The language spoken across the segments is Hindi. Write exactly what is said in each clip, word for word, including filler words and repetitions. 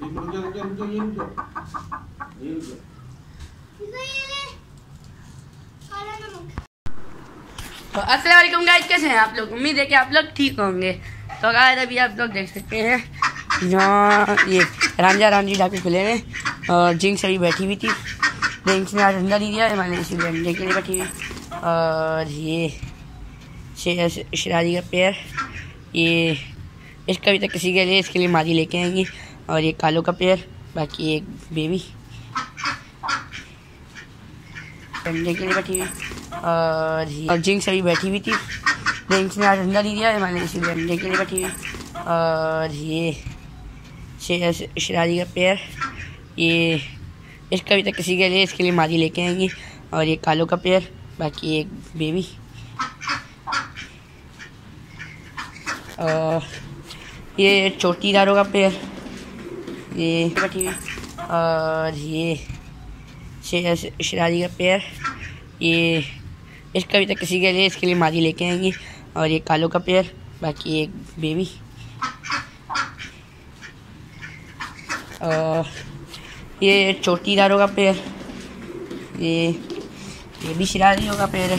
रुको रुको रुको ये रुको ये रुको इधर ये ले काला नमक। तो अस्सलाम वालेकुम गाइस, कैसे हैं आप लोग? उम्मीद है कि आप लोग ठीक होंगे। तो गाइस अभी आप लोग देख सकते हैं यहाँ ये रामजा रामजी ढाबे खुले में और जिंक्स अभी बैठी हुई थी। जिंक्स ने आज अंडा नहीं दिया, मैंने इसी अंडे के लिए बैठी हुई। और ये शरारी का पेड़, ये इसका अभी तक किसी के लिए इसके लिए माजी लेके आएंगी। और ये कालो का पेड़, बाकी एक बेबी अंडे के लिए बैठी हुई। और और जिंक्स अभी बैठी हुई थी, जिंक्स ने आज अंडा नहीं दिया, मैंने इसी अंडे के लिए बैठी हुई। और ये शरारी का पेड़, ये इसका अभी तक किसी के लिए इसके लिए माजी लेके आएंगी। और ये कालो का पेड़, बाकी एक बेबी। और ये चोटीदारों का पेड़, ये बैठी हुई। और ये शरारी का पेड़, ये इसका अभी तक किसी के लिए इसके लिए माजी लेके आएंगी। और ये कालो का पेड़, बाकी एक बेबी। और ये चोटीदारों का पेड़, ये ये भी शरारियों का पेड़ है।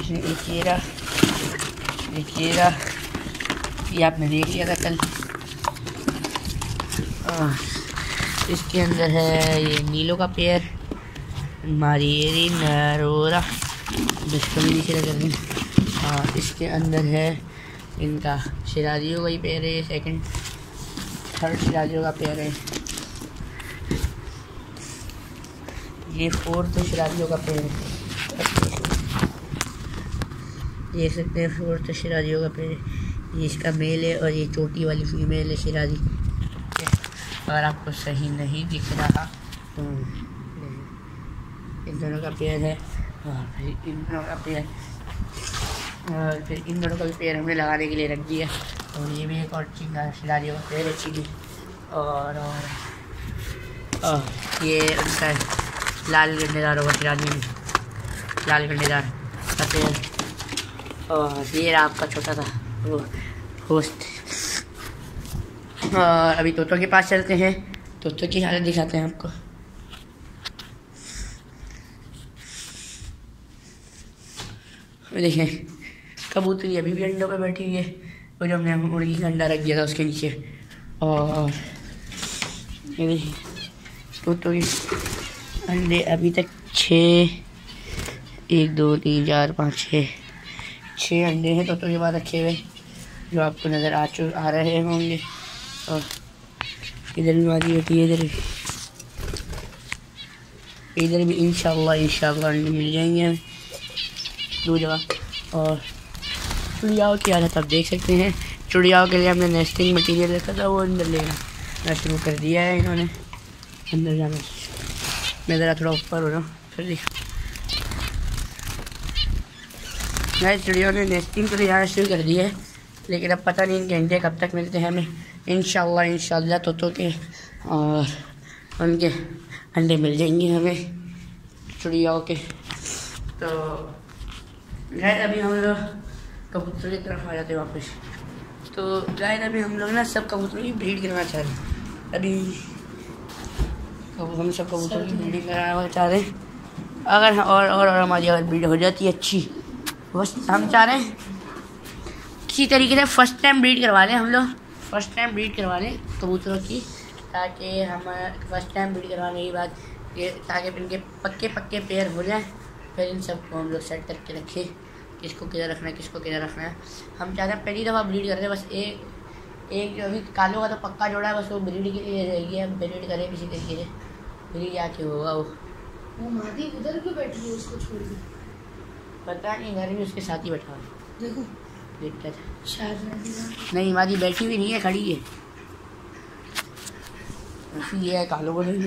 इसमें एक चेहरा एक चेहरा ये आपने देख लिया था कल। और इसके अंदर है ये नीलों का पेड़, मारियरी नरोरा जिसको भी दिखेगा कर लें। और इसके अंदर है इनका शरारियों का ही पेड़ है, सेकंड थर्ड शरारियों का पेड़ है, ये फोर्थ शरारियों का पेड़ है। देख सकते हैं फोर्थ शरारियों का पेड़, ये इसका मेल है और ये चोटी वाली फीमेल है शरारी। अगर आपको सही नहीं दिख रहा तो इन दोनों का पेड़ है और फिर इन दोनों का पेड़ और फिर इन दोनों का भी पेड़ हमने लगाने के लिए रख दिया। और ये भी एक और चिंगा शरारियों का पेड़ अच्छी थी। और और, और ये उनका लाल गंडेदार होगा, शरारियों लाल गंडेदार का पेड़। और ये आपका छोटा था वो होस्ट। और अभी तोतों के पास चलते हैं, तोतों की हालत दिखाते हैं आपको। देखें कबूतरी अभी भी अंडों पे बैठी हुई है, वो जो हमने मुर्गी का अंडा रख दिया था उसके नीचे। और ये देखिए तोतों के अंडे अभी तक छः एक दो तीन चार पाँच छः छः अंडे हैं तोतों के बाद रखे हुए, जो आपको नज़र आ चु आ रहे होंगे। और इधर भी मारी होती है, इधर भी इधर भी इंशाल्लाह इंशाल्लाह अंडे मिल जाएंगे हमें दो जगह। और चुड़ियाओं की हालत आप देख सकते हैं। चुड़ियाओं के लिए हमने नेस्टिंग मटेरियल रखा था, वो अंदर लेना शुरू कर दिया है इन्होंने। अंदर जाना मैं ज़रा थोड़ा ऊपर हो रहा हूँ फिर देखा। चिड़ियों ने नेस्टिंग तो लेना शुरू कर दिया है, लेकिन अब पता नहीं इनके अंडे कब तक मिलते हैं हमें। इंशाल्लाह इंशाल्लाह तोतों के और उनके अंडे मिल जाएंगे हमें चिड़ियाओं के। तो गाइस अभी हम लोग कबूतरों की तरफ आ जाते हैं वापस। तो गाइस अभी हम लोग ना सब कबूतरों की ब्रीड करना चाह रहे हैं। अभी हम सब कबूतरों की ब्रीडिंग कराना चाह रहे हैं। अगर और और और हमारी अगर ब्रीड हो जाती है अच्छी, बस हम चाह रहे हैं किसी तरीके से फ़र्स्ट टाइम ब्रीड करवा लें हम लोग, फ़र्स्ट टाइम ब्रीड करवा लें कबूतरों की, ताकि हम फर्स्ट टाइम ब्रीड करवाने के बाद ये ताकि इनके पक्के पक्के पेयर हो जाएँ। फिर इन सबको हम लोग सेट करके रखें, किसको किधर रखना है किसको किधर रखना है। हम चाहते हैं पहली दफ़ा ब्रीड करते हैं बस एक एक जो अभी कालों का तो पक्का जोड़ा है, बस वो ब्रीड के लिए रहेगी। हम ब्रीड करें किसी तरीके से, ब्रीड आके होगा वो। वो मादी उधर क्यों बैठी है, उसको छोड़ दी? पता नहीं, घर में उसके साथ ही बैठा हुआ। देखो देखता था शायद। नहीं मादी बैठी हुई नहीं है, खड़ी है। ये है कालों को नहीं।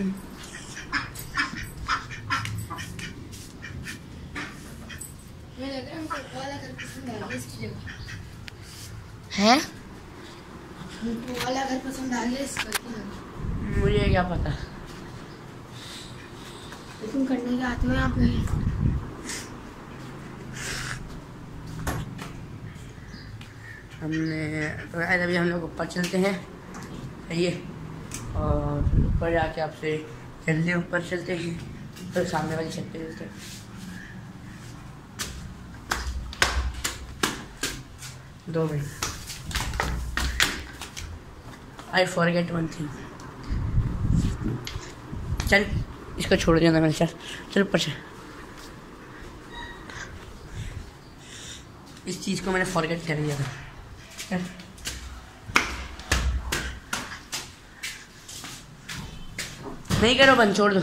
है वाला घर पसंद आ गया, मुझे क्या पता, लेकिन करने के आते हैं आप। हमने तो अभी हम लोग ऊपर चलते हैं आइए और ऊपर जाके आपसे जल्दी ऊपर चलते हैं, तो सामने वाली छत पे चलते हैं। दो minute. I forget one thing. चल इसको छोड़ देना मेरे साथ, चल ऊपर से। इस चीज़ को मैंने फॉरगेट कर दिया था। नहीं करो बंद, छोड़ दो।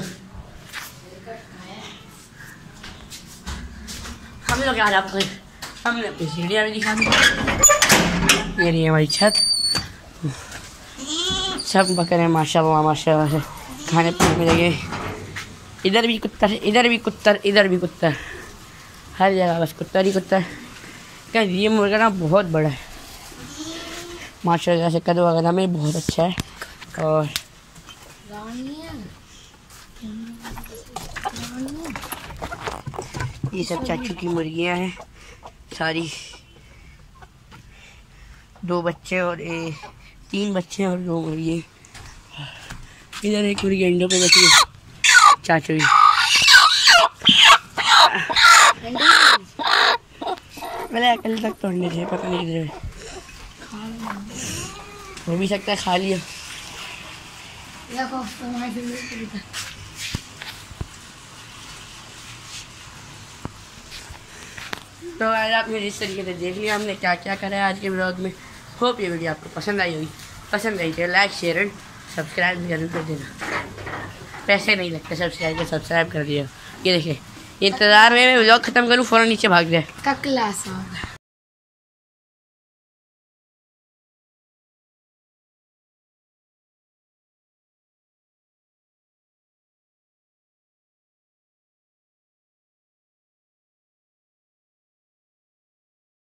हम लोग आज आपको हमने अपनी सीढ़ियाँ भी दिखा दी। ये रही हमारी छत। सब बकरे माशाल्लाह माशाल्लाह खाने पीने में लगे। इधर भी कुत्तर, इधर भी कुत्तर, इधर भी कुत्तर, हर जगह बस कुत्तर ही कुत्तर। क्या ये मुर्गा ना बहुत बड़ा है माशाल्लाह से, कद वगैरह में बहुत अच्छा है। और ये सब चाचू की मुर्गियाँ हैं सारी। दो बच्चे और ए तीन बच्चे और दो मुर्गी। इधर एक मुर्गी अंडों पे बची है चाचू की। मैंने कल तक तो अंडे थे, पता नहीं किधर हो भी सकता है खा लिया। तो आज आपने जिस तरीके से देख लिया हमने क्या क्या करा है आज के ब्लॉग में, होप ये वीडियो आपको पसंद आई होगी। पसंद आई तो लाइक शेयर एंड सब्सक्राइब जरूर कर देना। पैसे नहीं लगते सब्सक्राइब, सब्सक्राइब कर दिया। ये देखिए इंतजार में मैं व्लॉग खत्म करूँ, फ़ौरन नीचे भाग जाए।